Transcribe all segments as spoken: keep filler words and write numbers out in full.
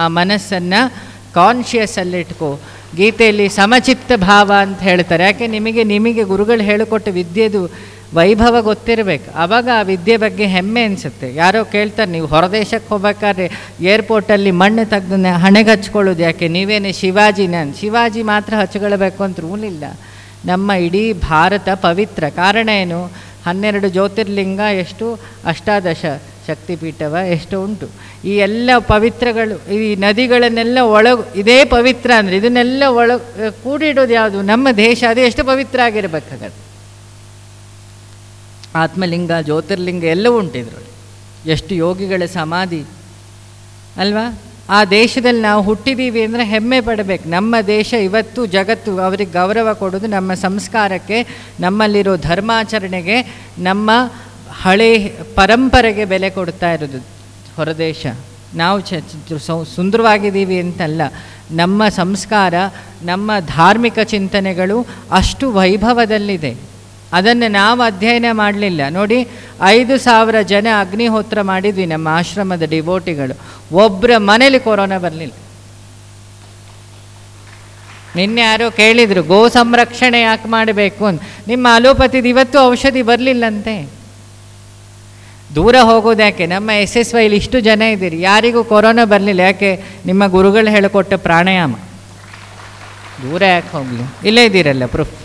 ಆ ಮನಸ್ಸನ್ನು ಕಾನ್ಷಿಯಸ್ಸಲ್ಲಿ ಇಟ್ಕೋ. ಗೀತೆಯಲ್ಲಿ ಸಮಚಿತ್ತ ಭಾವ ಅಂತ ಹೇಳ್ತಾರೆ. ಯಾಕೆ ನಿಮಗೆ ನಿಮಗೆ ಗುರುಗಳು ಹೇಳಿಕೊಟ್ಟು ವಿದ್ಯೆದು ವೈಭವ ಗೊತ್ತಿರಬೇಕು. ಆವಾಗ ಆ ವಿದ್ಯೆ ಬಗ್ಗೆ ಹೆಮ್ಮೆ ಅನಿಸುತ್ತೆ. ಯಾರೋ ಕೇಳ್ತಾರೆ, ನೀವು ಹೊರದೇಶಕ್ಕೆ ಹೋಗ್ಬೇಕಾದ್ರೆ ಏರ್ಪೋರ್ಟಲ್ಲಿ ಮಣ್ಣು ತೆಗೆದು ಹಣೆಗೆ ಹಚ್ಕೊಳ್ಳೋದು ಯಾಕೆ, ನೀವೇನೇ ಶಿವಾಜಿ? ನಾನು ಶಿವಾಜಿ ಮಾತ್ರ ಹಚ್ಕೊಳ್ಬೇಕು ಅಂತ ರೂಲ್ ಇಲ್ಲ. ನಮ್ಮ ಇಡೀ ಭಾರತ ಪವಿತ್ರ. ಕಾರಣ ಏನು? ಹನ್ನೆರಡು ಜ್ಯೋತಿರ್ಲಿಂಗ, ಎಷ್ಟು ಅಷ್ಟಾದಶ ಶಕ್ತಿಪೀಠವ ಎಷ್ಟು ಉಂಟು, ಈ ಎಲ್ಲ ಪವಿತ್ರಗಳು, ಈ ನದಿಗಳನ್ನೆಲ್ಲ ಒಳಗು, ಇದೇ ಪವಿತ್ರ ಅಂದರೆ ಇದನ್ನೆಲ್ಲ ಒಳಗೆ ಕೂಡಿಡೋದು ಯಾವುದು? ನಮ್ಮ ದೇಶ. ಅದು ಎಷ್ಟು ಪವಿತ್ರ ಆಗಿರಬೇಕಾಗತ್ತೆ. ಆತ್ಮಲಿಂಗ, ಜ್ಯೋತಿರ್ಲಿಂಗ ಎಲ್ಲವೂ ಉಂಟಿದ್ರೊಳಗೆ. ಎಷ್ಟು ಯೋಗಿಗಳ ಸಮಾಧಿ ಅಲ್ವಾ. ಆ ದೇಶದಲ್ಲಿ ನಾವು ಹುಟ್ಟಿದ್ದೀವಿ ಅಂದರೆ ಹೆಮ್ಮೆ ಪಡಬೇಕು. ನಮ್ಮ ದೇಶ ಇವತ್ತು ಜಗತ್ತು ಅವ್ರಿಗೆ ಗೌರವ ಕೊಡೋದು ನಮ್ಮ ಸಂಸ್ಕಾರಕ್ಕೆ, ನಮ್ಮಲ್ಲಿರೋ ಧರ್ಮಾಚರಣೆಗೆ, ನಮ್ಮ ಹಳೆ ಪರಂಪರೆಗೆ ಬೆಲೆ ಕೊಡ್ತಾ ಇರೋದು. ಹೊರದೇಶ ನಾವು ಚ ಸುಂದರವಾಗಿದ್ದೀವಿ ಅಂತಲ್ಲ, ನಮ್ಮ ಸಂಸ್ಕಾರ, ನಮ್ಮ ಧಾರ್ಮಿಕ ಚಿಂತನೆಗಳು ಅಷ್ಟು ವೈಭವದಲ್ಲಿದೆ. ಅದನ್ನು ನಾವು ಅಧ್ಯಯನ ಮಾಡಲಿಲ್ಲ. ನೋಡಿ, ಐದು ಸಾವಿರ ಜನ ಅಗ್ನಿಹೋತ್ರ ಮಾಡಿದ್ವಿ ನಮ್ಮ ಆಶ್ರಮದ ಡಿವೋಟಿಗಳು. ಒಬ್ಬರ ಮನೇಲಿ ಕೊರೋನಾ ಬರಲಿಲ್ಲ. ನಿನ್ನೆ ಯಾರೋ ಕೇಳಿದರು, ಗೋ ಸಂರಕ್ಷಣೆ ಯಾಕೆ ಮಾಡಬೇಕು ಅಂತ. ನಿಮ್ಮ ಅಲೋಪತಿದು ಇವತ್ತು ಔಷಧಿ ಬರಲಿಲ್ಲಂತೆ. ದೂರ ಹೋಗೋದು ಯಾಕೆ? ನಮ್ಮ ಎಸ್ ಎಸ್ ವೈಲಿ ಇಷ್ಟು ಜನ ಇದ್ದೀರಿ, ಯಾರಿಗೂ ಕೊರೋನಾ ಬರಲಿಲ್ಲ. ಯಾಕೆ? ನಿಮ್ಮ ಗುರುಗಳು ಹೇಳಿಕೊಟ್ಟ ಪ್ರಾಣಾಯಾಮ. ದೂರ ಯಾಕೆ ಹೋಗಲಿ? ಇಲ್ಲೇ ಇದ್ದೀರಲ್ಲ ಪ್ರೂಫ್.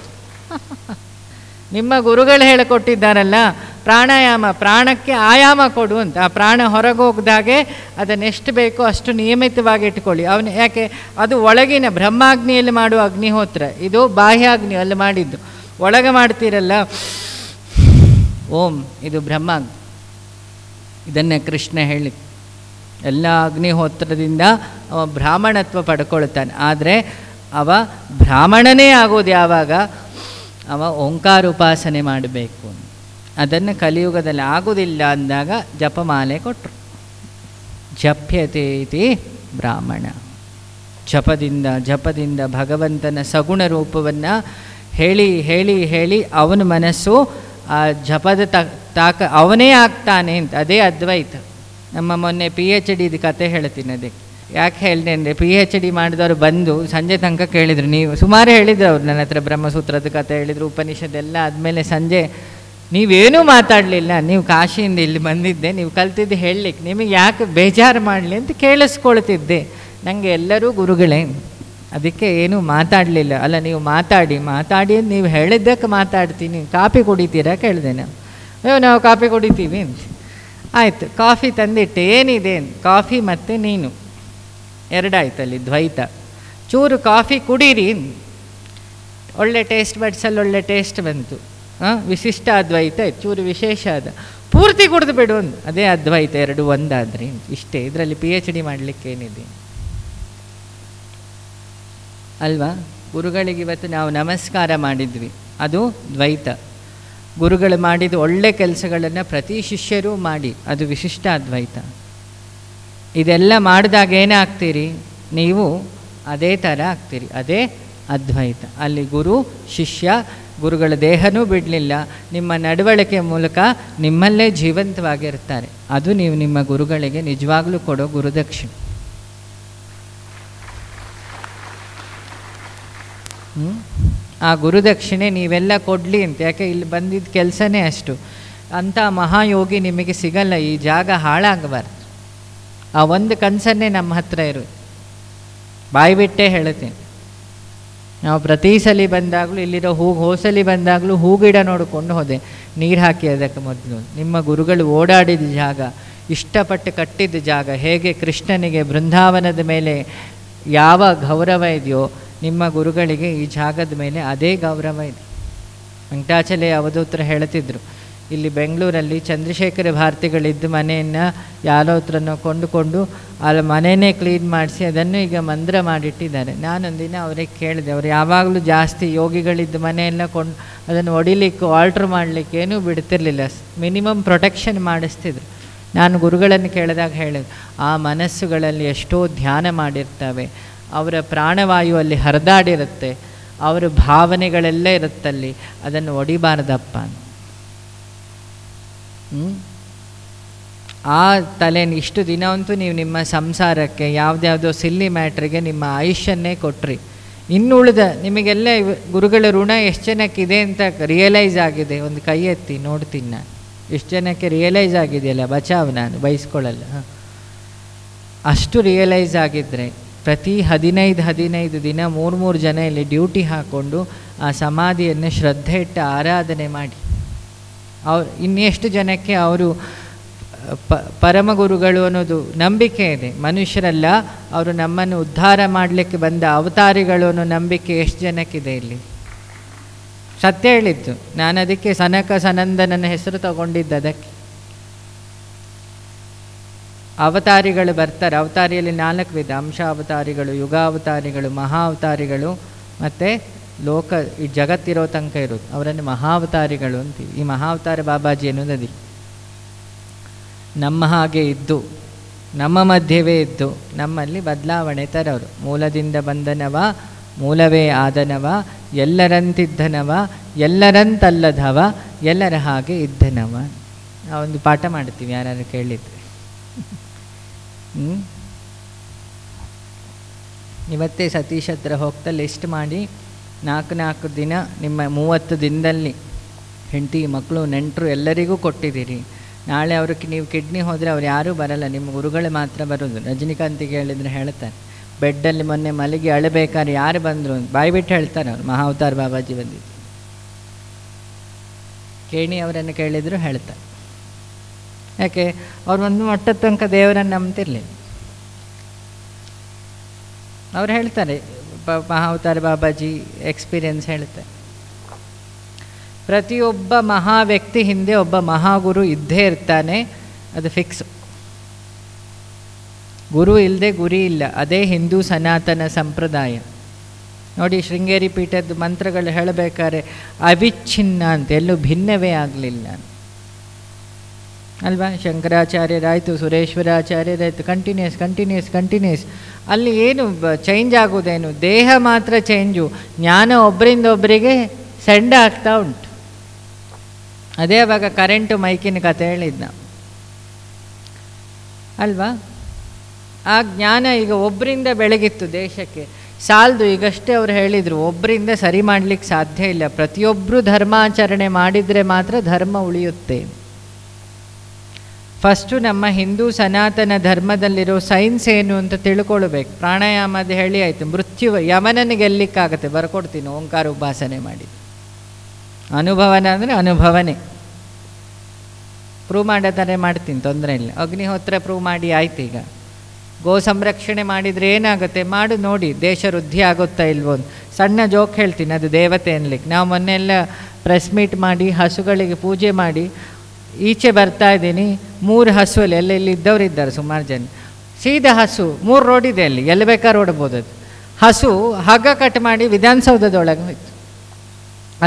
ನಿಮ್ಮ ಗುರುಗಳು ಹೇಳಿಕೊಟ್ಟಿದ್ದಾರಲ್ಲ ಪ್ರಾಣಾಯಾಮ, ಪ್ರಾಣಕ್ಕೆ ಆಯಾಮ ಕೊಡು ಅಂತ. ಆ ಪ್ರಾಣ ಹೊರಗೋಗ್ದಾಗೆ ಅದನ್ನೆಷ್ಟು ಬೇಕೋ ಅಷ್ಟು ನಿಯಮಿತವಾಗಿ ಇಟ್ಕೊಳ್ಳಿ. ಅವನು ಯಾಕೆ ಅದು ಒಳಗಿನ ಬ್ರಹ್ಮಾಗ್ನಿಯಲ್ಲಿ ಮಾಡುವ ಅಗ್ನಿಹೋತ್ರ, ಇದು ಬಾಹ್ಯಾಗ್ನಿ ಅಲ್ಲಿ ಮಾಡಿದ್ದು. ಒಳಗೆ ಮಾಡ್ತೀರಲ್ಲ ಓಂ, ಇದು ಬ್ರಹ್ಮಾಗ್ನಿ. ಇದನ್ನೇ ಕೃಷ್ಣ ಹೇಳಿ ಎಲ್ಲ ಅಗ್ನಿಹೋತ್ರದಿಂದ ಅವ ಬ್ರಾಹ್ಮಣತ್ವ ಪಡ್ಕೊಳ್ತಾನೆ. ಆದರೆ ಅವ ಬ್ರಾಹ್ಮಣನೇ ಆಗೋದು ಯಾವಾಗ? ಅವ ಓಂಕಾರ ಉಪಾಸನೆ ಮಾಡಬೇಕು. ಅದನ್ನು ಕಲಿಯುಗದಲ್ಲಿ ಆಗೋದಿಲ್ಲ ಅಂದಾಗ ಜಪಮಾಲೆ ಕೊಟ್ಟರು. ಜಪ್ಯತೆ ಇತಿ ಬ್ರಾಹ್ಮಣ. ಜಪದಿಂದ ಜಪದಿಂದ ಭಗವಂತನ ಸಗುಣ ರೂಪವನ್ನು ಹೇಳಿ ಹೇಳಿ ಹೇಳಿ ಅವನ ಮನಸ್ಸು ಆ ಜಪದ ತಾಕ ಅವನೇ ಆಗ್ತಾನೆ ಅಂತ. ಅದೇ ಅದ್ವೈತ. ನಮ್ಮ ಮೊನ್ನೆ ಪಿ ಎಚ್ ಡಿದು ಕತೆ ಹೇಳ್ತೀನಿ. ಅದಕ್ಕೆ ಯಾಕೆ ಹೇಳಿದೆ ಅಂದರೆ, ಪಿ ಎಚ್ ಡಿ ಮಾಡಿದವರು ಬಂದು ಸಂಜೆ ತನಕ ಕೇಳಿದರು. ನೀವು ಸುಮಾರು ಹೇಳಿದ್ರು ಅವ್ರು ನನ್ನ ಹತ್ರ. ಬ್ರಹ್ಮಸೂತ್ರದ ಕತೆ ಹೇಳಿದರು, ಉಪನಿಷದೆಲ್ಲ ಆದಮೇಲೆ ಸಂಜೆ ನೀವೇನೂ ಮಾತಾಡಲಿಲ್ಲ. ನೀವು ಕಾಶಿಯಿಂದ ಇಲ್ಲಿ ಬಂದಿದ್ದೆ, ನೀವು ಕಲ್ತಿದ್ದು ಹೇಳಲಿಕ್ಕೆ, ನಿಮಗೆ ಯಾಕೆ ಬೇಜಾರು ಮಾಡಲಿ ಅಂತ ಕೇಳಿಸ್ಕೊಳ್ತಿದ್ದೆ. ನನಗೆ ಎಲ್ಲರೂ ಗುರುಗಳೇ, ಅದಕ್ಕೆ ಏನೂ ಮಾತಾಡಲಿಲ್ಲ. ಅಲ್ಲ, ನೀವು ಮಾತಾಡಿ ಮಾತಾಡಿ ನೀವು ಹೇಳಿದ್ದಕ್ಕೆ ಮಾತಾಡ್ತೀನಿ. ಕಾಫಿ ಕುಡಿತೀರಾ ಕೇಳಿದೆ. ನಾವು ಅಯ್ಯೋ ನಾವು ಕಾಫಿ ಕುಡಿತೀವಿ ಅಂತ. ಆಯಿತು, ಕಾಫಿ ತಂದಿಟ್ಟೆ. ಏನಿದೆ? ಕಾಫಿ ಮತ್ತು ನೀನು ಎರಡಾಯ್ತಲ್ಲಿ ದ್ವೈತ. ಚೂರು ಕಾಫಿ ಕುಡೀರಿ, ಒಳ್ಳೆ ಟೇಸ್ಟ್ ಬಡ್ಸಲ್ಲಿ ಒಳ್ಳೆ ಟೇಸ್ಟ್ ಬಂತು. ಹಾಂ, ವಿಶಿಷ್ಟ ಅದ್ವೈತ. ಚೂರು ವಿಶೇಷ ಅದ, ಪೂರ್ತಿ ಕುಡಿದು ಬಿಡು ಅಂತ. ಅದೇ ಅದ್ವೈತ, ಎರಡು ಒಂದಾದ್ರಿ. ಇಷ್ಟೇ, ಇದರಲ್ಲಿ ಪಿ ಎಚ್ ಡಿ ಮಾಡಲಿಕ್ಕೆ ಏನಿದೆ ಅಲ್ವಾ. ಗುರುಗಳಿಗೆ ಇವತ್ತು ನಾವು ನಮಸ್ಕಾರ ಮಾಡಿದ್ವಿ, ಅದು ದ್ವೈತ. ಗುರುಗಳು ಮಾಡಿದ ಒಳ್ಳೆ ಕೆಲಸಗಳನ್ನು ಪ್ರತಿ ಶಿಷ್ಯರೂ ಮಾಡಿ, ಅದು ವಿಶಿಷ್ಟ ಅದ್ವೈತ. ಇದೆಲ್ಲ ಮಾಡಿದಾಗ ಏನಾಗ್ತೀರಿ ನೀವು? ಅದೇ ಥರ ಆಗ್ತೀರಿ, ಅದೇ ಅದ್ವೈತ. ಅಲ್ಲಿ ಗುರು ಶಿಷ್ಯ, ಗುರುಗಳ ದೇಹನೂ ಬಿಡಲಿಲ್ಲ, ನಿಮ್ಮ ನಡವಳಿಕೆ ಮೂಲಕ ನಿಮ್ಮಲ್ಲೇ ಜೀವಂತವಾಗಿರ್ತಾರೆ. ಅದು ನೀವು ನಿಮ್ಮ ಗುರುಗಳಿಗೆ ನಿಜವಾಗ್ಲೂ ಕೊಡೋ ಗುರುದಕ್ಷಿಣೆ. ಆ ಗುರುದಕ್ಷಿಣೆ ನೀವೆಲ್ಲ ಕೊಡಲಿ ಅಂತ. ಯಾಕೆ ಇಲ್ಲಿ ಬಂದಿದ್ದ ಕೆಲಸನೇ ಅಷ್ಟು. ಅಂಥ ಮಹಾಯೋಗಿ ನಿಮಗೆ ಸಿಗಲ್ಲ. ಈ ಜಾಗ ಹಾಳಾಗಬಾರ್ದು. ಆ ಒಂದು ಕನಸನ್ನೇ ನಮ್ಮ ಹತ್ರ ಇರು. ಬಾಯಿ ಬಿಟ್ಟೇ ಹೇಳ್ತೀನಿ, ನಾವು ಪ್ರತಿ ಸಲ ಬಂದಾಗಲೂ ಇಲ್ಲಿರೋ ಹೂವು, ಹೋಸಲಿ ಬಂದಾಗಲೂ ಹೂ ಗಿಡ ನೋಡಿಕೊಂಡು ಹೋದೆ, ನೀರು ಹಾಕಿ ಅದಕ್ಕೆ ಮೊದಲು. ನಿಮ್ಮ ಗುರುಗಳು ಓಡಾಡಿದ ಜಾಗ, ಇಷ್ಟಪಟ್ಟು ಕಟ್ಟಿದ್ದ ಜಾಗ. ಹೇಗೆ ಕೃಷ್ಣನಿಗೆ ಬೃಂದಾವನದ ಮೇಲೆ ಯಾವ ಗೌರವ ಇದೆಯೋ, ನಿಮ್ಮ ಗುರುಗಳಿಗೆ ಈ ಜಾಗದ ಮೇಲೆ ಅದೇ ಗೌರವ ಇದೆ. ವೆಂಕಟಾಚಲೆಯ ಅವಧೂತರು ಹೇಳ್ತಿದ್ರು, ಇಲ್ಲಿ ಬೆಂಗಳೂರಲ್ಲಿ ಚಂದ್ರಶೇಖರ ಭಾರತಿಗಳಿದ್ದು ಮನೆಯನ್ನು ಯಾರೋ ಹತ್ರನೋ ಕೊಂಡುಕೊಂಡು ಅಲ್ಲಿ ಮನೆಯೇ ಕ್ಲೀನ್ ಮಾಡಿಸಿ ಅದನ್ನು ಈಗ ಮಂದಿರ ಮಾಡಿಟ್ಟಿದ್ದಾರೆ. ನಾನೊಂದಿನ ಅವ್ರಿಗೆ ಕೇಳಿದೆ, ಅವ್ರು ಯಾವಾಗಲೂ ಜಾಸ್ತಿ ಯೋಗಿಗಳಿದ್ದು ಮನೆಯೆಲ್ಲ ಕೊಂಡು ಅದನ್ನು ಹೊಡಿಲಿಕ್ಕೆ ಆಲ್ಟ್ರ್ ಮಾಡಲಿಕ್ಕೆ ಏನೂ ಬಿಡ್ತಿರ್ಲಿಲ್ಲ, ಮಿನಿಮಮ್ ಪ್ರೊಟೆಕ್ಷನ್ ಮಾಡಿಸ್ತಿದ್ರು. ನಾನು ಗುರುಗಳನ್ನು ಕೇಳಿದಾಗ ಹೇಳಿದೆ, ಆ ಮನಸ್ಸುಗಳಲ್ಲಿ ಎಷ್ಟೋ ಧ್ಯಾನ ಮಾಡಿರ್ತವೆ, ಅವರ ಪ್ರಾಣವಾಯು ಅಲ್ಲಿ ಹರಿದಾಡಿರುತ್ತೆ, ಅವರ ಭಾವನೆಗಳೆಲ್ಲ ಇರುತ್ತಲ್ಲಿ, ಅದನ್ನು ಹೊಡಿಬಾರ್ದಪ್ಪ. ಆ ತಲೆನ ಇಷ್ಟು ದಿನವಂತೂ ನೀವು ನಿಮ್ಮ ಸಂಸಾರಕ್ಕೆ ಯಾವುದ್ಯಾವುದೋ ಸಿಲ್ಲಿ ಮ್ಯಾಟ್ರಿಗೆ ನಿಮ್ಮ ಆಯುಷ್ಯನ್ನೇ ಕೊಟ್ರಿ. ಇನ್ನುಳಿದ ನಿಮಗೆಲ್ಲ ಗುರುಗಳ ಋಣ ಎಷ್ಟು ಜನಕ್ಕಿದೆ ಅಂತ ರಿಯಲೈಸ್ ಆಗಿದೆ. ಒಂದು ಕೈ ಎತ್ತಿ ನೋಡ್ತೀನಿ ನಾನು, ಎಷ್ಟು ಜನಕ್ಕೆ ರಿಯಲೈಸ್ ಆಗಿದೆಯಲ್ಲ, ಬಚಾವ್ ನಾನು ಬಯಸ್ಕೊಳ್ಳಲ್ಲ. ಅಷ್ಟು ರಿಯಲೈಸ್ ಆಗಿದ್ದರೆ ಪ್ರತಿ ಹದಿನೈದು ಹದಿನೈದು ದಿನ ಮೂರು ಮೂರು ಜನ ಇಲ್ಲಿ ಡ್ಯೂಟಿ ಹಾಕ್ಕೊಂಡು ಆ ಸಮಾಧಿಯನ್ನು ಶ್ರದ್ಧೆ ಇಟ್ಟು ಆರಾಧನೆ ಮಾಡಿ. ಅವ್ರು ಇನ್ನೆಷ್ಟು ಜನಕ್ಕೆ ಅವರು ಪ ಪರಮಗುರುಗಳು ಅನ್ನೋದು ನಂಬಿಕೆ ಇದೆ. ಮನುಷ್ಯರಲ್ಲ, ಅವರು ನಮ್ಮನ್ನು ಉದ್ಧಾರ ಮಾಡಲಿಕ್ಕೆ ಬಂದ ಅವತಾರಿಗಳು ಅನ್ನೋ ನಂಬಿಕೆ ಎಷ್ಟು ಜನಕ್ಕಿದೆ ಇಲ್ಲಿ. ಸತ್ಯ ಹೇಳಿದ್ದು ನಾನು, ಅದಕ್ಕೆ ಸನಕ ಸನಂದನನ ಹೆಸರು ತಗೊಂಡಿದ್ದು ಅದಕ್ಕೆ. ಅವತಾರಿಗಳು ಬರ್ತಾರೆ. ಅವತಾರಿಯಲ್ಲಿ ನಾಲ್ಕು ವಿಧ: ಅಂಶ ಅವತಾರಿಗಳು, ಯುಗಾವತಾರಿಗಳು, ಮಹಾವತಾರಿಗಳು, ಮತ್ತು ಲೋಕ ಈ ಜಗತ್ತಿರೋ ತನಕ ಇರೋದು, ಅವರನ್ನು ಮಹಾವತಾರಿಗಳು ಅಂತೀವಿ. ಈ ಮಹಾವತಾರ ಬಾಬಾಜಿ ಅನ್ನೋದು ಅದಿ ನಮ್ಮ ಹಾಗೆ ಇದ್ದು, ನಮ್ಮ ಮಧ್ಯವೇ ಇದ್ದು, ನಮ್ಮಲ್ಲಿ ಬದಲಾವಣೆ ತರೋರು. ಮೂಲದಿಂದ ಬಂದನವ ಮೂಲವೇ ಆದನವ, ಎಲ್ಲರಂತಿದ್ದನವ ಎಲ್ಲರಂತಲ್ಲದವ ಎಲ್ಲರ ಹಾಗೆ ಇದ್ದನವ. ಆ ಒಂದು ಪಾಠ ಮಾಡ್ತೀವಿ ಯಾರು ಕೇಳಿದರೆ. ಇವತ್ತೇ ಸತೀಶ್ ಹತ್ರ ಹೋಗ್ತಾ ಲಿಸ್ಟ್ ಮಾಡಿ, ನಾಲ್ಕು ನಾಲ್ಕು ದಿನ ನಿಮ್ಮ ಮೂವತ್ತು ದಿನದಲ್ಲಿ ಹೆಂಡತಿ ಮಕ್ಕಳು ನೆಂಟರು ಎಲ್ಲರಿಗೂ ಕೊಟ್ಟಿದ್ದೀರಿ. ನಾಳೆ ಅವರು ನೀವು ಕಿಡ್ನಿ ಹೋದರೆ ಅವ್ರು ಯಾರೂ ಬರಲ್ಲ, ನಿಮ್ಮ ಗುರುಗಳು ಮಾತ್ರ ಬರೋದು. ರಜನಿಕಾಂತಿಗೆ ಹೇಳಿದರೆ ಹೇಳ್ತಾರೆ, ಬೆಡ್ಡಲ್ಲಿ ಮೊನ್ನೆ ಮಲಗಿ ಅಳಬೇಕಾದ್ರೆ ಯಾರು ಬಂದರು ಬಾಯಿ ಬಿಟ್ಟು ಹೇಳ್ತಾರೆ ಅವ್ರು, ಮಹಾವತಾರ ಬಾಬಾಜಿ ಬಂದಿದ್ದು. ಕೇಣಿ ಅವರನ್ನು ಕೇಳಿದ್ರು ಹೇಳ್ತಾರೆ. ಯಾಕೆ ಅವ್ರು ಒಂದು ಮಟ್ಟದ ತನಕ ದೇವರನ್ನು ನಂಬ್ತಿರ್ಲಿಲ್ಲ. ಅವ್ರು ಹೇಳ್ತಾರೆ, ಮಹಾವತಾರ ಬಾಬಾಜಿ ಎಕ್ಸ್ಪೀರಿಯನ್ಸ್ ಹೇಳ್ತಾರೆ, ಪ್ರತಿಯೊಬ್ಬ ಮಹಾ ವ್ಯಕ್ತಿ ಹಿಂದೆ ಒಬ್ಬ ಮಹಾಗುರು ಇದ್ದೇ ಇರ್ತಾನೆ, ಅದು ಫಿಕ್ಸ್. ಗುರು ಇಲ್ಲದೆ ಗುರಿ ಇಲ್ಲ. ಅದೇ ಹಿಂದೂ ಸನಾತನ ಸಂಪ್ರದಾಯ. ನೋಡಿ, ಶೃಂಗೇರಿ ಪೀಠದ ಮಂತ್ರಗಳು ಹೇಳಬೇಕಾದ್ರೆ ಅವಿಚ್ಛಿನ್ನ ಅಂತ, ಎಲ್ಲೂ ಭಿನ್ನವೇ ಆಗಲಿಲ್ಲ ಅಲ್ವಾ. ಶಂಕರಾಚಾರ್ಯರಾಯಿತು, ಸುರೇಶ್ವರಾಚಾರ್ಯರಾಯಿತು, ಕಂಟಿನ್ಯೂಸ್ ಕಂಟಿನ್ಯೂಸ್ ಕಂಟಿನ್ಯೂಸ್. ಅಲ್ಲಿ ಏನು ಚೇಂಜ್ ಆಗೋದೇನು, ದೇಹ ಮಾತ್ರ ಚೇಂಜು, ಜ್ಞಾನ ಒಬ್ಬರಿಂದ ಒಬ್ಬರಿಗೆ ಸೆಂಡ್ ಆಗ್ತಾ ಉಂಟು. ಅದೇ ಆವಾಗ ಕರೆಂಟು ಮೈಕಿನ ಕಥೆ ಹೇಳಿದ್ದ ಅಲ್ವಾ. ಆ ಜ್ಞಾನ ಈಗ ಒಬ್ಬರಿಂದ ಬೆಳಗಿತ್ತು ದೇಶಕ್ಕೆ, ಸಾಲದು. ಈಗಷ್ಟೇ ಅವ್ರು ಹೇಳಿದರು, ಒಬ್ಬರಿಂದ ಸರಿ ಮಾಡಲಿಕ್ಕೆ ಸಾಧ್ಯ ಇಲ್ಲ, ಪ್ರತಿಯೊಬ್ಬರೂ ಧರ್ಮಾಚರಣೆ ಮಾಡಿದರೆ ಮಾತ್ರ ಧರ್ಮ ಉಳಿಯುತ್ತೆ. ಫಸ್ಟು ನಮ್ಮ ಹಿಂದೂ ಸನಾತನ ಧರ್ಮದಲ್ಲಿರೋ ಸೈನ್ಸ್ ಏನು ಅಂತ ತಿಳ್ಕೊಳ್ಬೇಕು. ಪ್ರಾಣಾಯಾಮದ ಹೇಳಿ ಆಯಿತು, ಮೃತ್ಯು ಯಮನನ್ನು ಗೆಲ್ಲಲಿಕ್ಕಾಗತ್ತೆ, ಬರ್ಕೊಡ್ತೀನಿ ಓಂಕಾರ ಉಪಾಸನೆ ಮಾಡಿ. ಅನುಭವನ ಅಂದರೆ ಅನುಭವನೆ, ಪ್ರೂವ್ ಮಾಡೋದಾರೆ ಮಾಡ್ತೀನಿ, ತೊಂದರೆ ಇಲ್ಲ. ಅಗ್ನಿಹೋತ್ರ ಪ್ರೂವ್ ಮಾಡಿ ಆಯ್ತು. ಈಗ ಗೋ ಸಂರಕ್ಷಣೆ ಮಾಡಿದರೆ ಏನಾಗುತ್ತೆ ಮಾಡು ನೋಡಿ, ದೇಶ ವೃದ್ಧಿ ಆಗುತ್ತಾ ಇಲ್ವೋ. ಸಣ್ಣ ಜೋಕ್ ಹೇಳ್ತೀನಿ, ಅದು ದೇವತೆ ಅನ್ಲಿಕ್ಕೆ. ನಾವು ಮೊನ್ನೆಲ್ಲ ಪ್ರೆಸ್ ಮೀಟ್ ಮಾಡಿ ಹಸುಗಳಿಗೆ ಪೂಜೆ ಮಾಡಿ ಈಚೆ ಬರ್ತಾ ಇದ್ದೀನಿ, ಮೂರು ಹಸು ಅಲ್ಲಿ ಎಲ್ಲ ಇಲ್ಲಿ ಇದ್ದವ್ರು ಇದ್ದಾರೆ ಸುಮಾರು ಜನ. ಸೀದಾ ಹಸು ಮೂರು ರೋಡಿದೆ ಅಲ್ಲಿ, ಎಲ್ಲಿ ಬೇಕಾದ್ರೆ ಓಡ್ಬೋದು. ಅದು ಹಸು ಹಗ್ಗ ಕಟ್ ಮಾಡಿ ವಿಧಾನಸೌಧದೊಳಗೆ ಹೋಯ್ತು.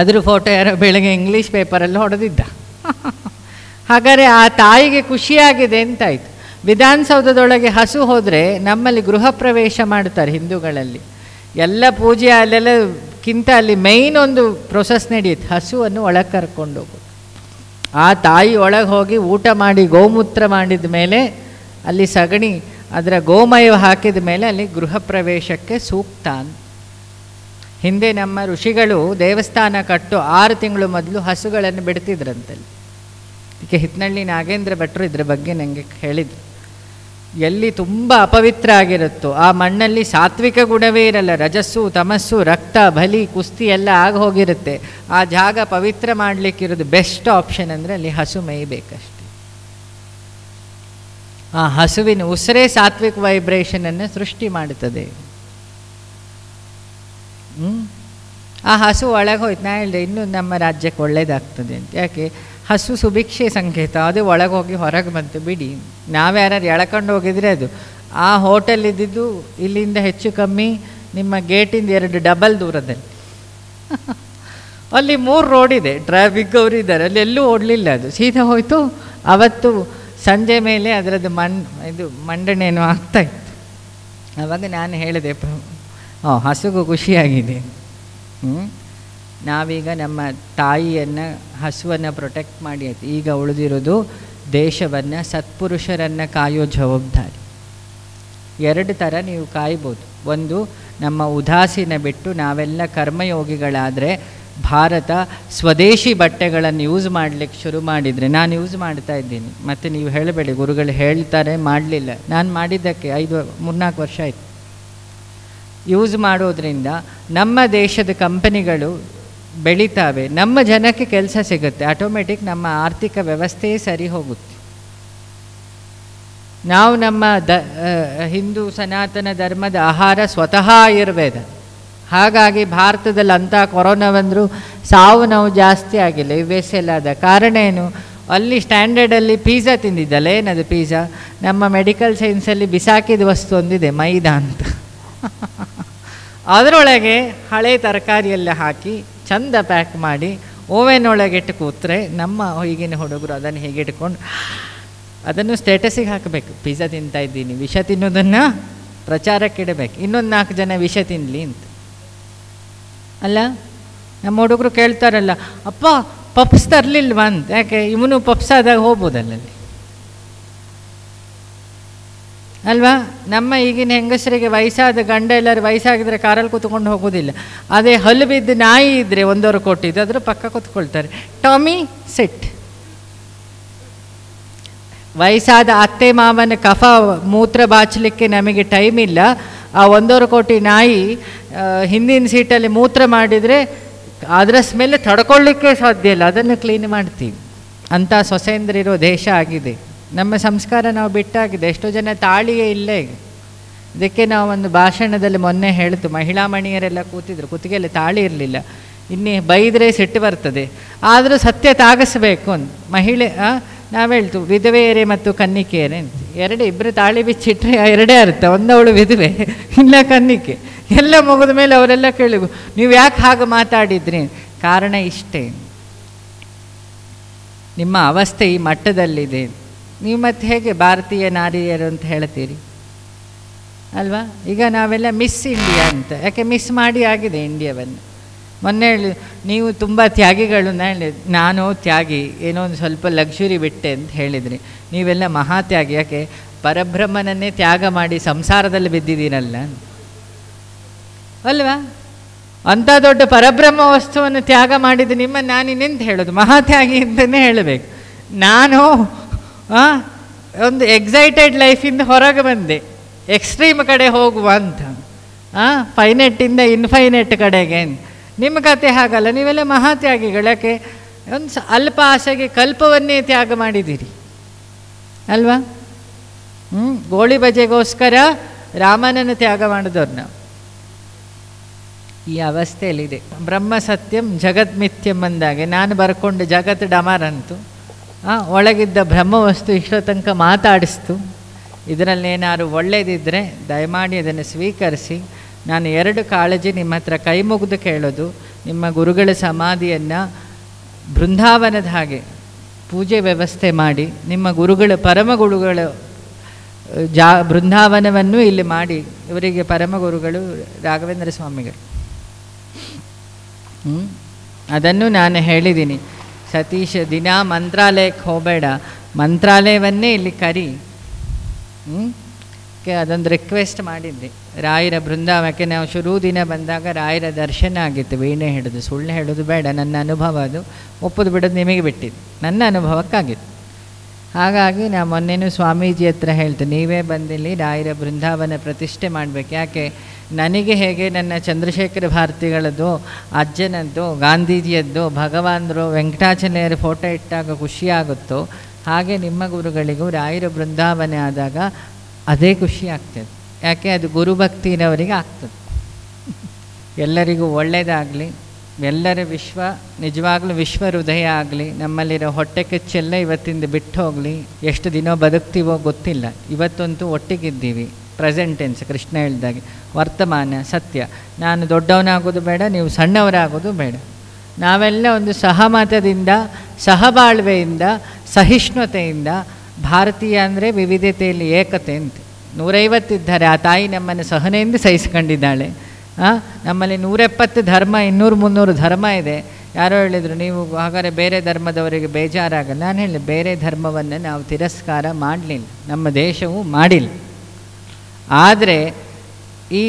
ಅದ್ರ ಫೋಟೋ ಯಾರೋ ಬೆಳಗ್ಗೆ ಇಂಗ್ಲೀಷ್ ಪೇಪರಲ್ಲಿ ಹೊಡೆದಿದ್ದ. ಹಾಗಾದರೆ ಆ ತಾಯಿಗೆ ಖುಷಿಯಾಗಿದೆ ಅಂತಾಯಿತು. ವಿಧಾನಸೌಧದೊಳಗೆ ಹಸು ಹೋದರೆ ನಮ್ಮಲ್ಲಿ ಗೃಹ ಪ್ರವೇಶ ಮಾಡ್ತಾರೆ ಹಿಂದೂಗಳಲ್ಲಿ, ಎಲ್ಲ ಪೂಜೆ ಅಲ್ಲೆಲ್ಲ ಕ್ಕಿಂತ ಅಲ್ಲಿ ಮೇಯ್ನ್ ಒಂದು ಪ್ರೊಸೆಸ್ ನಡೆಯುತ್ತೆ, ಹಸುವನ್ನು ಒಳಗೆ ಕರ್ಕೊಂಡು ಹೋಗೋದು. ಆ ತಾಯಿ ಒಳಗೆ ಹೋಗಿ ಊಟ ಮಾಡಿ ಗೋಮೂತ್ರ ಮಾಡಿದ ಮೇಲೆ, ಅಲ್ಲಿ ಸಗಣಿ ಅದರ ಗೋಮಯ ಹಾಕಿದ ಮೇಲೆ ಅಲ್ಲಿ ಗೃಹ ಪ್ರವೇಶಕ್ಕೆ ಸೂಕ್ತ ಅಂತ. ಹಿಂದೆ ನಮ್ಮ ಋಷಿಗಳು ದೇವಸ್ಥಾನ ಕಟ್ಟು ಆರು ತಿಂಗಳು ಮೊದಲು ಹಸುಗಳನ್ನು ಬಿಡ್ತಿದ್ರಂತಲ್ಲಿ. ಇದಕ್ಕೆ ಹಿತ್ನಳ್ಳಿ ನಾಗೇಂದ್ರ ಭಟ್ರು ಇದರ ಬಗ್ಗೆ ನನಗೆ ಹೇಳಿದರು. ಎಲ್ಲಿ ತುಂಬ ಅಪವಿತ್ರ ಆಗಿರುತ್ತೋ ಆ ಮಣ್ಣಲ್ಲಿ ಸಾತ್ವಿಕ ಗುಣವೇ ಇರಲ್ಲ, ರಜಸ್ಸು ತಮಸ್ಸು ರಕ್ತ ಬಲಿ ಕುಸ್ತಿ ಎಲ್ಲ ಆಗ ಹೋಗಿರುತ್ತೆ. ಆ ಜಾಗ ಪವಿತ್ರ ಮಾಡಲಿಕ್ಕಿರೋದು ಬೆಸ್ಟ್ ಆಪ್ಷನ್ ಅಂದರೆ ಅಲ್ಲಿ ಹಸು ಮೇಯ್ಬೇಕಷ್ಟೆ. ಆ ಹಸುವಿನ ಉಸಿರೇ ಸಾತ್ವಿಕ ವೈಬ್ರೇಷನನ್ನು ಸೃಷ್ಟಿ ಮಾಡುತ್ತದೆ. ಆ ಹಸು ಒಳಗೆ ಹೋಯ್ತು. ನಾ ಹೇಳಿದೆ ಇನ್ನೂ ನಮ್ಮ ರಾಜ್ಯಕ್ಕೆ ಒಳ್ಳೇದಾಗ್ತದೆ ಅಂತ. ಯಾಕೆ, ಹಸು ಸುಭಿಕ್ಷೆ ಸಂಕೇತ, ಅದು ಒಳಗೆ ಹೋಗಿ ಹೊರಗೆ ಬಂತು ಬಿಡಿ. ನಾವ್ಯಾರು ಎಳ್ಕೊಂಡು ಹೋಗಿದ್ರೆ ಅದು ಆ ಹೋಟೆಲ್ ಇದ್ದಿದ್ದು ಇಲ್ಲಿಂದ ಹೆಚ್ಚು ಕಮ್ಮಿ ನಿಮ್ಮ ಗೇಟಿಂದ ಎರಡು ಡಬಲ್ ದೂರದಲ್ಲಿ. ಅಲ್ಲಿ ಮೂರು ರೋಡ್ ಇದೆ, ಟ್ರಾಫಿಕ್ ಅವರು ಇದ್ದಾರೆ, ಅಲ್ಲಿ ಎಲ್ಲೂ ಓಡಲಿಲ್ಲ ಅದು, ಸೀದಾ ಹೋಯಿತು. ಅವತ್ತು ಸಂಜೆ ಮೇಲೆ ಅದರದ್ದು ಮಣ್ ಇದು ಮಂಡಣೆನೂ ಆಗ್ತಾಯಿತ್ತು. ಆವಾಗ ನಾನು ಹೇಳಿದೆ, ಓ ಹಸುಗೂ ಖುಷಿಯಾಗಿದೆ. ಹ್ಞೂ ನಾವೀಗ ನಮ್ಮ ತಾಯಿಯನ್ನು ಹಸುವನ್ನು ಪ್ರೊಟೆಕ್ಟ್ ಮಾಡಿ ಆಯಿತು. ಈಗ ಉಳಿದಿರೋದು ದೇಶವನ್ನು ಸತ್ಪುರುಷರನ್ನು ಕಾಯೋ ಜವಾಬ್ದಾರಿ. ಎರಡು ಥರ ನೀವು ಕಾಯ್ಬೋದು. ಒಂದು, ನಮ್ಮ ಉದಾಸೀನ ಬಿಟ್ಟು ನಾವೆಲ್ಲ ಕರ್ಮಯೋಗಿಗಳಾದರೆ ಭಾರತ ಸ್ವದೇಶಿ ಬಟ್ಟೆಗಳನ್ನು ಯೂಸ್ ಮಾಡಲಿಕ್ಕೆ ಶುರು ಮಾಡಿದರೆ, ನಾನು ಯೂಸ್ ಮಾಡ್ತಾ ಇದ್ದೀನಿ, ಮತ್ತು ನೀವು ಹೇಳಬೇಡಿ ಗುರುಗಳು ಹೇಳ್ತಾರೆ ಮಾಡಲಿಲ್ಲ, ನಾನು ಮಾಡಿದ್ದಕ್ಕೆ ಐದು ಮೂರ್ನಾಲ್ಕು ವರ್ಷ ಆಯಿತು. ಯೂಸ್ ಮಾಡೋದ್ರಿಂದ ನಮ್ಮ ದೇಶದ ಕಂಪನಿಗಳು ಬೆಳೀತಾವೆ, ನಮ್ಮ ಜನಕ್ಕೆ ಕೆಲಸ ಸಿಗುತ್ತೆ, ಆಟೋಮೆಟಿಕ್ ನಮ್ಮ ಆರ್ಥಿಕ ವ್ಯವಸ್ಥೆಯೇ ಸರಿ ಹೋಗುತ್ತೆ. ನಾವು ನಮ್ಮ ದ ಹಿಂದೂ ಸನಾತನ ಧರ್ಮದ ಆಹಾರ ಸ್ವತಃ ಆಯುರ್ವೇದ. ಹಾಗಾಗಿ ಭಾರತದಲ್ಲಿ ಅಂಥ ಕೊರೋನಾ ಬಂದರೂ ಸಾವು ನೋವು ಜಾಸ್ತಿ ಆಗಿಲ್ಲ. ಯು ಎಸ್ ಎಲ್ ಆದ ಕಾರಣ ಏನು, ಅಲ್ಲಿ ಸ್ಟ್ಯಾಂಡರ್ಡಲ್ಲಿ ಪಿಜ್ಜಾ ತಿಂದಿದ್ದಲ್ಲ, ಏನದು ಪಿಜ್ಜಾ, ನಮ್ಮ ಮೆಡಿಕಲ್ ಸೈನ್ಸಲ್ಲಿ ಬಿಸಾಕಿದ ವಸ್ತು ಒಂದಿದೆ ಮೈದಾ ಅಂತ, ಅದರೊಳಗೆ ಹಳೆ ತರಕಾರಿಯೆಲ್ಲ ಹಾಕಿ ಚಂದ ಪ್ಯಾಕ್ ಮಾಡಿ ಓವೆನ್ ಒಳಗಿಟ್ಟು ಕೂತ್ರೆ ನಮ್ಮ ಈಗಿನ ಹುಡುಗರು ಅದನ್ನು ಹೀಗಿಟ್ಕೊಂಡು ಅದನ್ನು ಸ್ಟೇಟಸಿಗೆ ಹಾಕಬೇಕು, ಪಿಜ್ಜಾ ತಿಂತಾ ಇದ್ದೀನಿ. ವಿಷ ತಿನ್ನೋದನ್ನು ಪ್ರಚಾರಕ್ಕಿಡಬೇಕು, ಇನ್ನೊಂದು ನಾಲ್ಕು ಜನ ವಿಷ ತಿನ್ನಲಿ ಅಂತ. ಅಲ್ಲ, ನಮ್ಮ ಹುಡುಗರು ಕೇಳ್ತಾರಲ್ಲ, ಅಪ್ಪ ಪಪ್ಸ್ ತರಲಿಲ್ವಾ ಅಂತ, ಯಾಕೆ ಇವನು ಪಪ್ಸ್ ಆದಾಗ ಹೋಗ್ಬೋದಲ್ಲಲ್ಲಿ ಅಲ್ವಾ. ನಮ್ಮ ಈಗಿನ ಹೆಂಗಸರಿಗೆ ವಯಸ್ಸಾದ ಗಂಡ ಎಲ್ಲರೂ ವಯಸ್ಸಾಗಿದ್ದರೆ ಕಾರಲ್ಲಿ ಕೂತ್ಕೊಂಡು ಹೋಗೋದಿಲ್ಲ, ಅದೇ ಹಲ್ಲು ಬಿದ್ದು ನಾಯಿ ಇದ್ದರೆ ಒಂದೂವರೆ ಕೊಟ್ಟಿದ್ದು ಅದರ ಪಕ್ಕ ಕೂತ್ಕೊಳ್ತಾರೆ, ಟಾಮಿ ಸೆಟ್. ವಯಸ್ಸಾದ ಅತ್ತೆ ಮಾವನ ಕಫ ಮೂತ್ರ ಬಾಚಲಿಕ್ಕೆ ನಮಗೆ ಟೈಮ್ ಇಲ್ಲ, ಆ ಒಂದೂವರೆ ಕೋಟಿ ನಾಯಿ ಹಿಂದಿನ ಸೀಟಲ್ಲಿ ಮೂತ್ರ ಮಾಡಿದರೆ ಅದರ ಸ್ಮೆಲ್ ತಡ್ಕೊಳ್ಳಿಕ್ಕೆ ಸಾಧ್ಯ ಇಲ್ಲ, ಅದನ್ನು ಕ್ಲೀನ್ ಮಾಡ್ತೀವಿ. ಅಂಥ ಸೊಸೇಂದ್ರಿರೋ ದೇಶ ಆಗಿದೆ ನಮ್ಮ ಸಂಸ್ಕಾರ, ನಾವು ಬಿಟ್ಟಾಗಿದೆ. ಎಷ್ಟೋ ಜನ ತಾಳಿಯೇ ಇಲ್ಲೇ. ಇದಕ್ಕೆ ನಾವು ಒಂದು ಭಾಷಣದಲ್ಲಿ ಮೊನ್ನೆ ಹೇಳ್ತು, ಮಹಿಳಾ ಮಣಿಯರೆಲ್ಲ ಕೂತಿದ್ರು, ಕುತ್ತಿಗೆಯಲ್ಲಿ ತಾಳಿ ಇರಲಿಲ್ಲ, ಇನ್ನೇ ಬೈದರೆ ಸಿಟ್ಟು ಬರ್ತದೆ, ಆದರೂ ಸತ್ಯ ತಾಗಿಸ್ಬೇಕು ಅಂತ ಮಹಿಳೆ. ನಾವು ಹೇಳ್ತು ವಿಧವೆಯರೇ ಮತ್ತು ಕನ್ನಿಕೆಯರೇ ಅಂತ, ಎರಡೇ ಇಬ್ಬರು ತಾಳಿ ಬಿಚ್ಚಿಟ್ರೆ ಎರಡೇ ಅರ್ಥ, ಒಂದವಳು ವಿಧವೆ ಇಲ್ಲ ಕನ್ನಿಕೆ. ಎಲ್ಲ ಮುಗಿದ ಮೇಲೆ ಅವರೆಲ್ಲ ಕೇಳಿದ್ರು ನೀವು ಯಾಕೆ ಹಾಗೆ ಮಾತಾಡಿದ್ರಿ, ಕಾರಣ ಇಷ್ಟೇ, ನಿಮ್ಮ ಅವಸ್ಥೆ ಈ ಮಟ್ಟದಲ್ಲಿದೆ, ನೀವು ಮತ್ತೆ ಹೇಗೆ ಭಾರತೀಯ ನಾರಿಯರು ಅಂತ ಹೇಳ್ತೀರಿ ಅಲ್ವಾ. ಈಗ ನಾವೆಲ್ಲ ಮಿಸ್ ಇಂಡಿಯಾ ಅಂತ, ಯಾಕೆ ಮಿಸ್ ಮಾಡಿ ಆಗಿದೆ ಇಂಡಿಯಾವನ್ನು. ಮೊನ್ನೆ ಹೇಳಿ ನೀವು ತುಂಬ ತ್ಯಾಗಿಗಳನ್ನ ಹೇಳಿ, ನಾನು ತ್ಯಾಗಿ, ಏನೋ ಒಂದು ಸ್ವಲ್ಪ ಲಕ್ಸುರಿ ಬಿಟ್ಟೆ ಅಂತ ಹೇಳಿದ್ರಿ. ನೀವೆಲ್ಲ ಮಹಾ ತ್ಯಾಗಿ, ಯಾಕೆ ಪರಬ್ರಹ್ಮನನ್ನೇ ತ್ಯಾಗ ಮಾಡಿ ಸಂಸಾರದಲ್ಲಿ ಬಿದ್ದಿದ್ದೀರಲ್ಲ ಅಲ್ವಾ. ಅಂಥ ದೊಡ್ಡ ಪರಬ್ರಹ್ಮ ವಸ್ತುವನ್ನು ತ್ಯಾಗ ಮಾಡಿದ್ದು ನಿಮ್ಮ, ನಾನಿನೆಂತ ಹೇಳೋದು, ಮಹಾ ತ್ಯಾಗಿ ಅಂತಲೇ ಹೇಳಬೇಕು. ನಾನು ಒಂದು ಎಕ್ಸೈಟೆಡ್ ಲೈಫಿಂದ ಹೊರಗೆ ಬಂದೆ, ಎಕ್ಸ್ಟ್ರೀಮ್ ಕಡೆ ಹೋಗುವ ಅಂತ, ಹಾಂ ಫೈನೆಟ್ಟಿಂದ ಇನ್ಫೈನೆಟ್ ಕಡೆಗೆ. ನಿಮ್ಮ ಕತೆ ಹಾಗಲ್ಲ, ನೀವೆಲ್ಲ ಮಹಾತ್ಯಾಗಿಗಳು, ಯಾಕೆ ಒಂದು ಸ ಅಲ್ಪ ಆಸೆಗೆ ಕಲ್ಪವನ್ನೇ ತ್ಯಾಗ ಮಾಡಿದ್ದೀರಿ ಅಲ್ವಾ. ಹ್ಞೂ, ಗೋಳಿ ಬಜೆಗೋಸ್ಕರ ರಾಮನನ್ನು ತ್ಯಾಗ ಮಾಡಿದವ್ರು ನಾವು. ಈ ಅವಸ್ಥೆಯಲ್ಲಿದೆ. ಬ್ರಹ್ಮ ಸತ್ಯಂ ಜಗತ್ ಮಿಥ್ಯಂ ಅಂದಾಗೆ ನಾನು ಬರ್ಕೊಂಡು ಜಗತ್ ಡಮಾರ್ ಅಂತು, ಹಾಂ ಒಳಗಿದ್ದ ಬ್ರಹ್ಮವಸ್ತು ಇಷ್ಟೋ ತನಕ ಮಾತಾಡಿಸ್ತು. ಇದರಲ್ಲೇನಾದ್ರು ಒಳ್ಳೆಯದಿದ್ದರೆ ದಯಮಾಡಿ ಅದನ್ನು ಸ್ವೀಕರಿಸಿ. ನಾನು ಎರಡು ಕಾಳಜಿ ನಿಮ್ಮ ಹತ್ರ ಕೈ ಮುಗಿದು ಕೇಳೋದು, ನಿಮ್ಮ ಗುರುಗಳ ಸಮಾಧಿಯನ್ನು ಬೃಂದಾವನದ ಹಾಗೆ ಪೂಜೆ ವ್ಯವಸ್ಥೆ ಮಾಡಿ, ನಿಮ್ಮ ಗುರುಗಳ ಪರಮ ಗುರುಗಳ ಜಾ ಬೃಂದಾವನವನ್ನು ಇಲ್ಲಿ ಮಾಡಿ. ಇವರಿಗೆ ಪರಮ ಗುರುಗಳು ರಾಘವೇಂದ್ರ ಸ್ವಾಮಿಗಳು, ಅದನ್ನು ನಾನು ಹೇಳಿದ್ದೀನಿ. ಸತೀಶ್, ದಿನಾ ಮಂತ್ರಾಲಯಕ್ಕೆ ಹೋಗಬೇಡ, ಮಂತ್ರಾಲಯವನ್ನೇ ಇಲ್ಲಿ ಕರಿ. ಹ್ಞೂ, ಅದೊಂದು ರಿಕ್ವೆಸ್ಟ್ ಮಾಡಿದ್ದೆ. ರಾಯರ ಬೃಂದಾವನಕ್ಕೆ ನಾವು ಶುರು ದಿನ ಬಂದಾಗ ರಾಯರ ದರ್ಶನ ಆಗಿತ್ತು. ವೀಣೆ ಹಿಡಿದು ಸುಳ್ಳು ಹೇಳೋದು ಬೇಡ, ನನ್ನ ಅನುಭವ ಅದು, ಒಪ್ಪದು ಬಿಡೋದು ನಿಮಗೆ ಬಿಟ್ಟಿದ್ದು, ನನ್ನ ಅನುಭವಕ್ಕಾಗಿತ್ತು. ಹಾಗಾಗಿ ನಾನು ಮೊನ್ನೆನೂ ಸ್ವಾಮೀಜಿ ಹತ್ರ ಹೇಳ್ತೀನಿ, ನೀವೇ ಬಂದಿಲ್ಲಿ ರಾಯರ ಬೃಂದಾವನ ಪ್ರತಿಷ್ಠೆ ಮಾಡಬೇಕು. ಯಾಕೆ ನನಗೆ ಹೇಗೆ ನನ್ನ ಚಂದ್ರಶೇಖರ ಭಾರತಿಗಳದ್ದು, ಅಜ್ಜನದ್ದು, ಗಾಂಧೀಜಿಯದ್ದು, ಭಗವಾನರು, ವೆಂಕಟಾಚಲಯರ ಫೋಟೋ ಇಟ್ಟಾಗ ಖುಷಿಯಾಗುತ್ತೋ ಹಾಗೆ ನಿಮ್ಮ ಗುರುಗಳಿಗೂ ರಾಯರ ಬೃಂದಾವನ ಆದಾಗ ಅದೇ ಖುಷಿ ಆಗ್ತದೆ. ಯಾಕೆ ಅದು ಗುರುಭಕ್ತಿನವರಿಗೆ ಆಗ್ತದೆ. ಎಲ್ಲರಿಗೂ ಒಳ್ಳೆಯದಾಗಲಿ, ಎಲ್ಲರ ವಿಶ್ವ ನಿಜವಾಗ್ಲೂ ವಿಶ್ವ ಹೃದಯ ಆಗಲಿ. ನಮ್ಮಲ್ಲಿರೋ ಹೊಟ್ಟೆ ಕಿಚ್ಚೆಲ್ಲ ಇವತ್ತಿಂದ ಬಿಟ್ಟು ಹೋಗಲಿ. ಎಷ್ಟು ದಿನ ಬದುಕ್ತೀವೋ ಗೊತ್ತಿಲ್ಲ, ಇವತ್ತಂತೂ ಒಟ್ಟಿಗಿದ್ದೀವಿ. ಪ್ರೆಸೆಂಟೆನ್ಸ್ ಕೃಷ್ಣ ಹೇಳಿದಾಗೆ ವರ್ತಮಾನ ಸತ್ಯ. ನಾನು ದೊಡ್ಡವನಾಗೋದು ಬೇಡ, ನೀವು ಸಣ್ಣವರಾಗೋದು ಬೇಡ. ನಾವೆಲ್ಲ ಒಂದು ಸಹಮತದಿಂದ, ಸಹಬಾಳ್ವೆಯಿಂದ, ಸಹಿಷ್ಣುತೆಯಿಂದ, ಭಾರತೀಯ ಅಂದರೆ ವಿವಿಧತೆಯಲ್ಲಿ ಏಕತೆ ಅಂತ. ನೂರೈವತ್ತಿದ್ದಾರೆ, ಆ ತಾಯಿ ನಮ್ಮನ್ನು ಸಹನೆಯಿಂದ ಸಹಿಸ್ಕೊಂಡಿದ್ದಾಳೆ. ನಮ್ಮಲ್ಲಿ ನೂರೆಪ್ಪತ್ತು ಧರ್ಮ, ಇನ್ನೂರು ಮುನ್ನೂರು ಧರ್ಮ ಇದೆ. ಯಾರೋ ಹೇಳಿದರು ನೀವು ಹಾಗಾದರೆ ಬೇರೆ ಧರ್ಮದವರಿಗೆ ಬೇಜಾರಾಗ. ನಾನು ಹೇಳಿದೆ ಬೇರೆ ಧರ್ಮವನ್ನು ನಾವು ತಿರಸ್ಕಾರ ಮಾಡಲಿಲ್ಲ, ನಮ್ಮ ದೇಶವೂ ಮಾಡಿಲ್ಲ. ಆದರೆ ಈ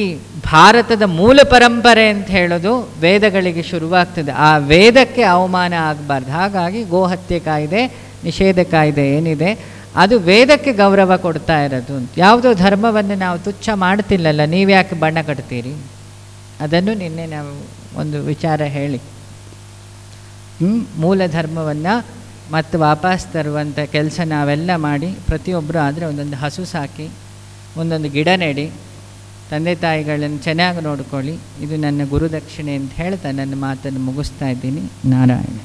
ಭಾರತದ ಮೂಲ ಪರಂಪರೆ ಅಂತ ಹೇಳೋದು ವೇದಗಳಿಗೆ ಶುರುವಾಗ್ತದೆ, ಆ ವೇದಕ್ಕೆ ಅವಮಾನ ಆಗಬಾರ್ದು. ಹಾಗಾಗಿ ಗೋಹತ್ಯೆ ಕಾಯ್ದೆ, ನಿಷೇಧ ಕಾಯ್ದೆ ಏನಿದೆ ಅದು ವೇದಕ್ಕೆ ಗೌರವ ಕೊಡ್ತಾ ಇರೋದು. ಯಾವುದೋ ಧರ್ಮವನ್ನು ನಾವು ತುಚ್ಛ ಮಾಡ್ತಿಲ್ಲಲ್ಲ, ನೀವ್ಯಾಕೆ ಬಣ್ಣ ಕಟ್ತೀರಿ? ಅದನ್ನು ನಿನ್ನೆ ನಾವು ಒಂದು ವಿಚಾರ ಹೇಳಿ ಮೂಲ ಧರ್ಮವನ್ನು ಮತ್ತೆ ವಾಪಸ್ ತರುವಂಥ ಕೆಲಸ ನಾವೆಲ್ಲ ಮಾಡಿ, ಪ್ರತಿಯೊಬ್ಬರು ಆದರೆ ಒಂದೊಂದು ಹಸು ಸಾಕಿ, ಒಂದೊಂದು ಗಿಡ ನೆಡಿ, ತಂದೆ ತಾಯಿಗಳನ್ನು ಚೆನ್ನಾಗಿ ನೋಡ್ಕೊಳ್ಳಿ. ಇದು ನನ್ನ ಗುರುದಕ್ಷಿಣೆ ಅಂತ ಹೇಳ್ತಾ ನನ್ನ ಮಾತನ್ನು ಮುಗಿಸ್ತಾ ಇದ್ದೀನಿ. ನಾರಾಯಣ.